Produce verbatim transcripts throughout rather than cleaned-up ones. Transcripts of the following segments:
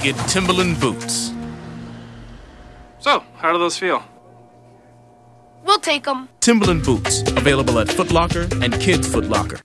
rugged Timberland boots. So, how do those feel? We'll take them. Timberland boots, available at Foot Locker and Kids Foot Locker.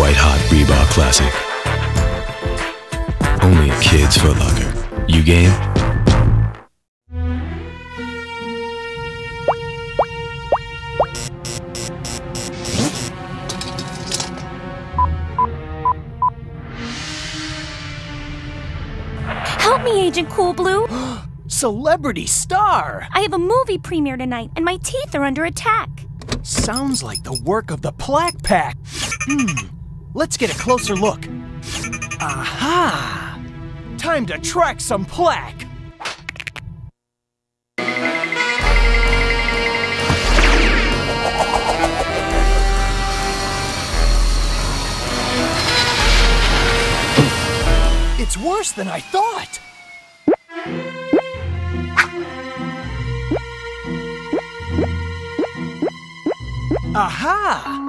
White-hot Reebok classic. Only at Kids Foot Locker. You game? Help me, Agent Cool Blue. Celebrity star! I have a movie premiere tonight, and my teeth are under attack. Sounds like the work of the Plaque Pack. Hmm. Let's get a closer look. Aha! Time to track some plaque! It's worse than I thought! Aha!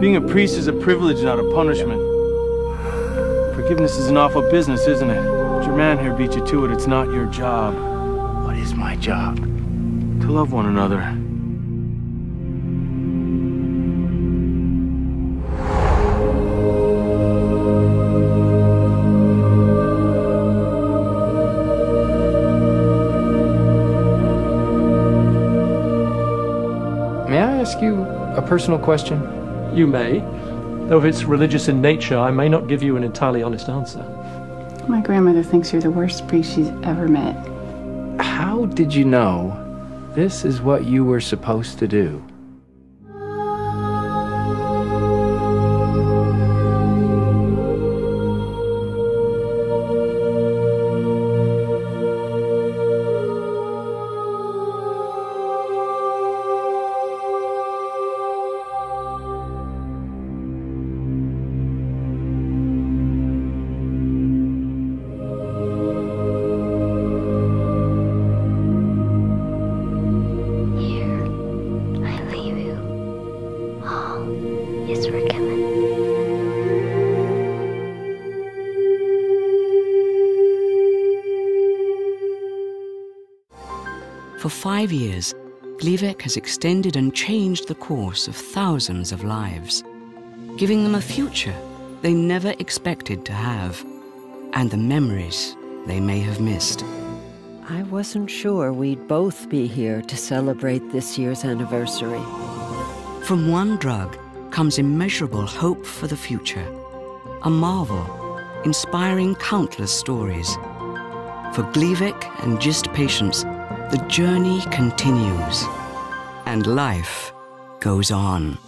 Being a priest is a privilege, not a punishment. Forgiveness is an awful business, isn't it? But your man here beat you to it. It's not your job. What is my job? To love one another. May I ask you a personal question? You may. Though if it's religious in nature, I may not give you an entirely honest answer. My grandmother thinks you're the worst priest she's ever met. How did you know this is what you were supposed to do? For five years, Gleevec has extended and changed the course of thousands of lives, giving them a future they never expected to have, and the memories they may have missed. I wasn't sure we'd both be here to celebrate this year's anniversary. From one drug comes immeasurable hope for the future, a marvel inspiring countless stories. For Gleevec and GIST patients, the journey continues, and life goes on.